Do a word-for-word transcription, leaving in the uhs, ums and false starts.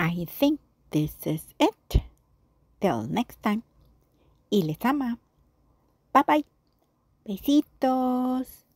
I think this is it. Till next time. Y Lezama. Bye bye. Besitos.